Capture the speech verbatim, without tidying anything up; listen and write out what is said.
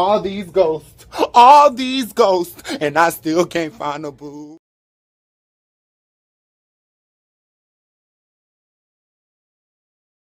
All these ghosts, all these ghosts, and I still can't find a boo.